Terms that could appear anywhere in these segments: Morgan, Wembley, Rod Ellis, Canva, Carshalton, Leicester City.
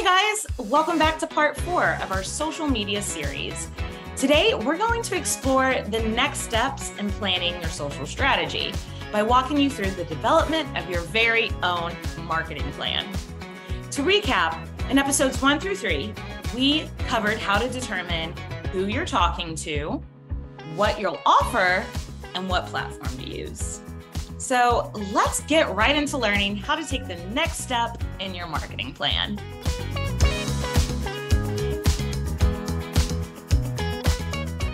Hey guys, welcome back to part 4 of our social media series. Today, we're going to explore the next steps in planning your social strategy by walking you through the development of your very own marketing plan. To recap, in episodes 1 through 3, we covered how to determine who you're talking to, what you'll offer, and what platform to use. So let's get right into learning how to take the next step in your marketing plan.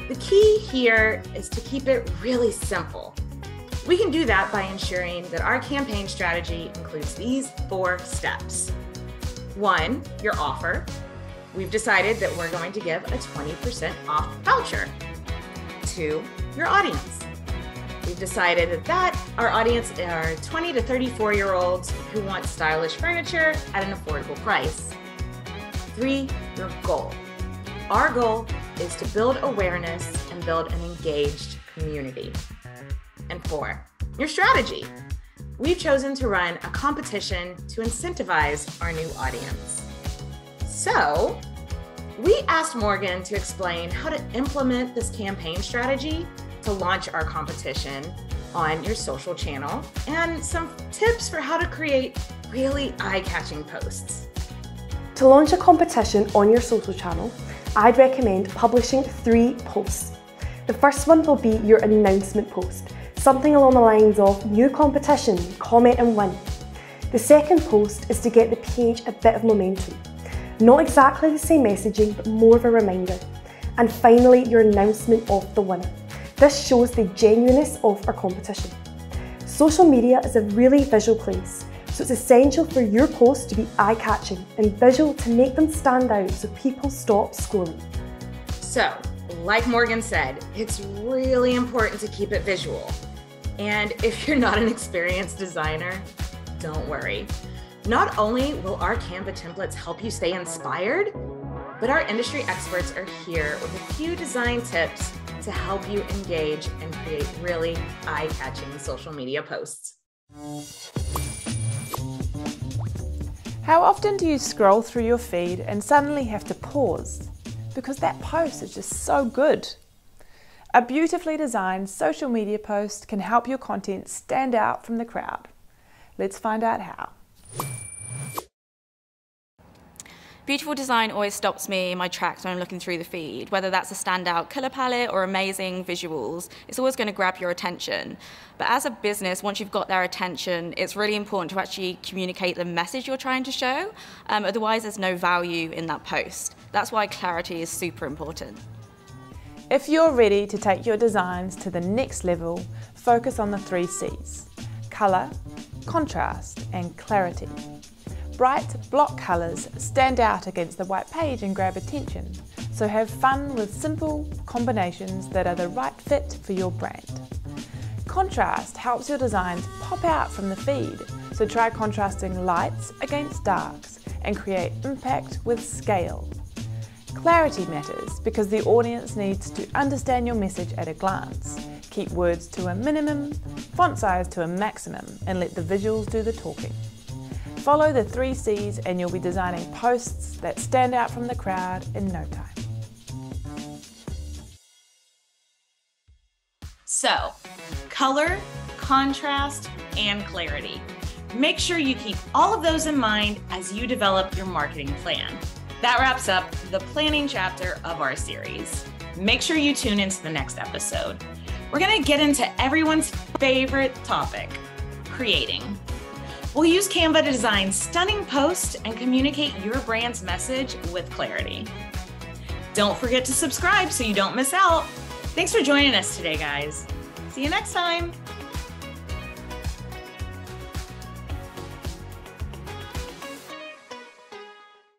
The key here is to keep it really simple. We can do that by ensuring that our campaign strategy includes these 4 steps. 1, your offer. We've decided that we're going to give a 20% off voucher. 2, your audience. We've decided that our audience are 20 to 34-year-olds who want stylish furniture at an affordable price. 3, your goal. Our goal is to build awareness and build an engaged community. And 4, your strategy. We've chosen to run a competition to incentivize our new audience. So we asked Morgan to explain how to implement this campaign strategy to launch our competition on your social channel and some tips for how to create really eye-catching posts. To launch a competition on your social channel, I'd recommend publishing 3 posts. The first one will be your announcement post, something along the lines of new competition, comment and win. The second post is to get the page a bit of momentum. Not exactly the same messaging, but more of a reminder. And finally, your announcement of the winner. This shows the genuineness of our competition. Social media is a really visual place, so it's essential for your posts to be eye-catching and visual to make them stand out so people stop scrolling. So, like Morgan said, it's really important to keep it visual. And if you're not an experienced designer, don't worry. Not only will our Canva templates help you stay inspired, but our industry experts are here with a few design tips to help you engage and create really eye-catching social media posts. How often do you scroll through your feed and suddenly have to pause because that post is just so good? A beautifully designed social media post can help your content stand out from the crowd. Let's find out how. Beautiful design always stops me in my tracks when I'm looking through the feed. Whether that's a standout color palette or amazing visuals, it's always going to grab your attention. But as a business, once you've got their attention, it's really important to actually communicate the message you're trying to show. Otherwise, there's no value in that post. That's why clarity is super important. If you're ready to take your designs to the next level, focus on the 3 C's: color, contrast, and clarity. Bright block colours stand out against the white page and grab attention, so have fun with simple combinations that are the right fit for your brand. Contrast helps your designs pop out from the feed, so try contrasting lights against darks and create impact with scale. Clarity matters because the audience needs to understand your message at a glance. Keep words to a minimum, font size to a maximum, and let the visuals do the talking. Follow the 3 C's and you'll be designing posts that stand out from the crowd in no time. So, color, contrast, and clarity. Make sure you keep all of those in mind as you develop your marketing plan. That wraps up the planning chapter of our series. Make sure you tune into the next episode. We're going to get into everyone's favorite topic, creating. We'll use Canva to design stunning posts and communicate your brand's message with clarity. Don't forget to subscribe so you don't miss out. Thanks for joining us today, guys. See you next time.